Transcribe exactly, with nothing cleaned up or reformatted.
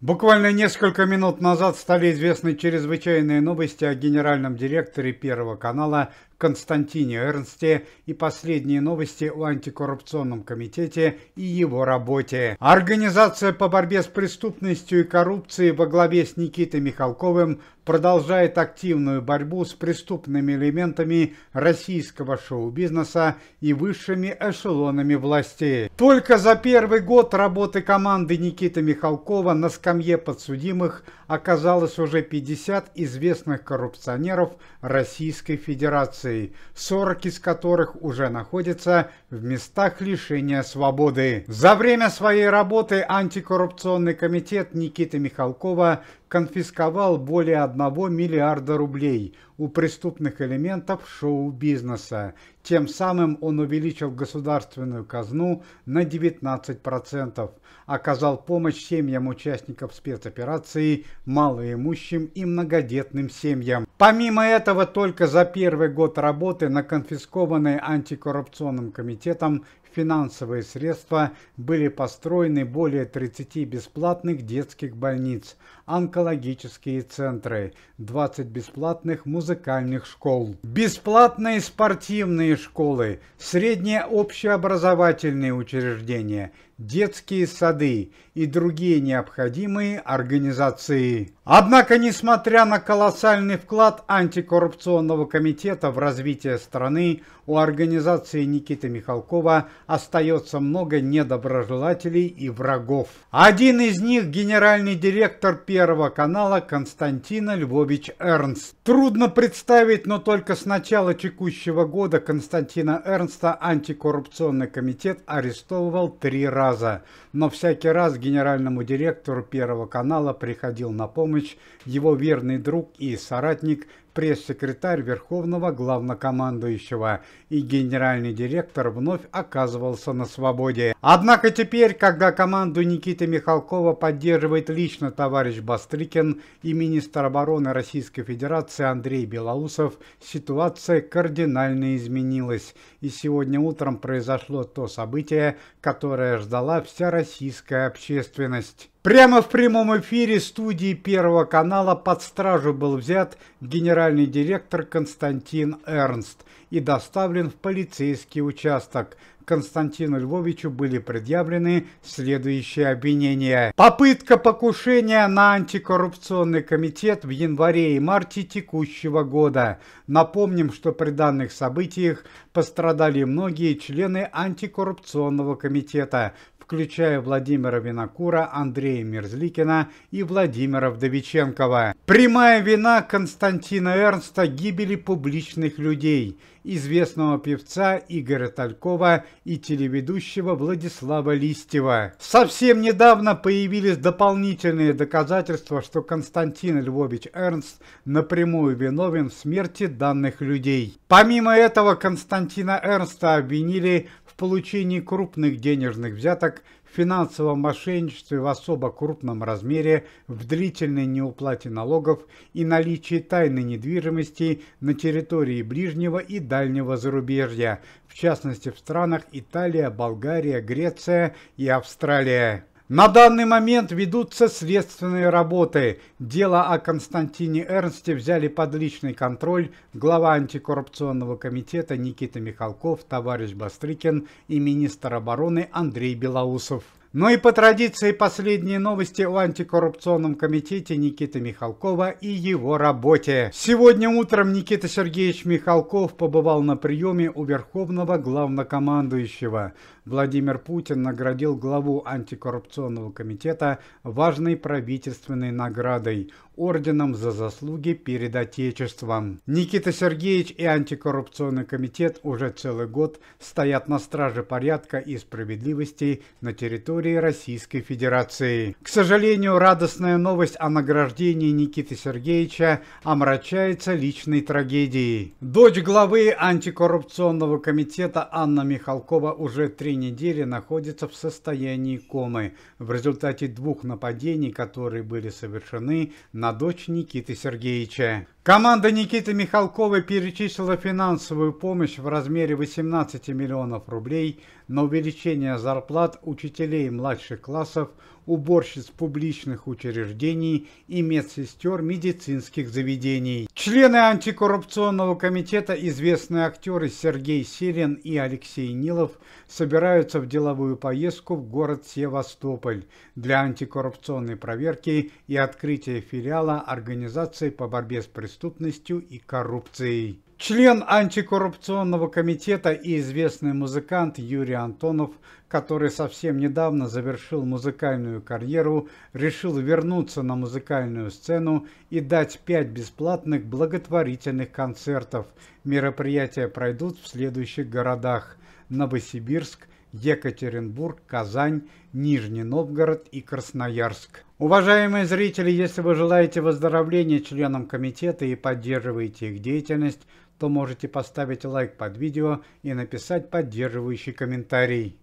Буквально несколько минут назад стали известны чрезвычайные новости о генеральном директоре Первого канала Константине Эрнсте и последние новости о антикоррупционном комитете и его работе. Организация по борьбе с преступностью и коррупцией во главе с Никитой Михалковым продолжает активную борьбу с преступными элементами российского шоу-бизнеса и высшими эшелонами власти. Только за первый год работы команды Никиты Михалкова на скамье подсудимых оказалось уже пятьдесят известных коррупционеров Российской Федерации, сорок из которых уже находятся в местах лишения свободы. За время своей работы антикоррупционный комитет Никиты Михалкова конфисковал более одного миллиарда рублей у преступных элементов шоу-бизнеса. Тем самым он увеличил государственную казну на девятнадцать процентов, оказал помощь семьям участников спецоперации, малоимущим и многодетным семьям. Помимо этого, только за первый год работы на конфискованные антикоррупционным комитетом финансовые средства были построены более тридцати бесплатных детских больниц, онкологические центры, двадцать бесплатных музыкальных школ, бесплатные спортивные школы, средние общеобразовательные учреждения, детские сады и другие необходимые организации. Однако, несмотря на колоссальный вклад антикоррупционного комитета в развитие страны, у организации Никиты Михалкова остается много недоброжелателей и врагов. Один из них — генеральный директор Первого канала Константин Львович Эрнст. Трудно представить, но только с начала текущего года Константина Эрнста антикоррупционный комитет арестовывал три раза. Но всякий раз генеральному директору Первого канала приходил на помощь его верный друг и соратник, пресс-секретарь Верховного главнокомандующего, и генеральный директор вновь оказывался на свободе. Однако теперь, когда команду Никиты Михалкова поддерживает лично товарищ Бастрыкин и министр обороны Российской Федерации Андрей Белоусов, ситуация кардинально изменилась. И сегодня утром произошло то событие, которое ждала вся российская общественность. Прямо в прямом эфире студии Первого канала под стражу был взят генеральный директор Константин Эрнст и доставлен в полицейский участок. Константину Львовичу были предъявлены следующие обвинения: попытка покушения на антикоррупционный комитет в январе и марте текущего года. Напомним, что при данных событиях пострадали многие члены антикоррупционного комитета, включая Владимира Винокура, Андрея Мерзликина и Владимира Вдовиченкова. Прямая вина Константина Эрнста — гибели публичных людей, известного певца Игоря Талькова и телеведущего Владислава Листьева. Совсем недавно появились дополнительные доказательства, что Константин Львович Эрнст напрямую виновен в смерти данных людей. Помимо этого, Константина Эрнста обвинили в получении крупных денежных взяток, в финансовом мошенничестве в особо крупном размере, в длительной неуплате налогов и наличии тайной недвижимости на территории ближнего и дальнего зарубежья, в частности в странах Италия, Болгария, Греция и Австралия. На данный момент ведутся следственные работы. Дело о Константине Эрнсте взяли под личный контроль глава антикоррупционного комитета Никита Михалков, товарищ Бастрыкин и министр обороны Андрей Белоусов. Ну и по традиции последние новости о антикоррупционном комитете Никиты Михалкова и его работе. Сегодня утром Никита Сергеевич Михалков побывал на приеме у Верховного главнокомандующего. Владимир Путин наградил главу антикоррупционного комитета важной правительственной наградой – орденом за заслуги перед Отечеством. Никита Сергеевич и антикоррупционный комитет уже целый год стоят на страже порядка и справедливости на территории Российской Федерации. К сожалению, радостная новость о награждении Никиты Сергеевича омрачается личной трагедией. Дочь главы антикоррупционного комитета Анна Михалкова уже три недели находится в состоянии комы в результате двух нападений, которые были совершены на дочь Никиты Сергеевича. Команда Никиты Михалкова перечислила финансовую помощь в размере восемнадцати миллионов рублей на увеличение зарплат учителей младших классов, уборщиц публичных учреждений и медсестер медицинских заведений. Члены антикоррупционного комитета, известные актеры Сергей Селин и Алексей Нилов, собираются в деловую поездку в город Севастополь для антикоррупционной проверки и открытия филиала организации по борьбе с преступностью и коррупцией. Член антикоррупционного комитета и известный музыкант Юрий Антонов, который совсем недавно завершил музыкальную карьеру, решил вернуться на музыкальную сцену и дать пять бесплатных благотворительных концертов. Мероприятия пройдут в следующих городах: Новосибирск, Екатеринбург, Казань, Нижний Новгород и Красноярск. Уважаемые зрители, если вы желаете выздоровления членам комитета и поддерживаете их деятельность, то можете поставить лайк под видео и написать поддерживающий комментарий.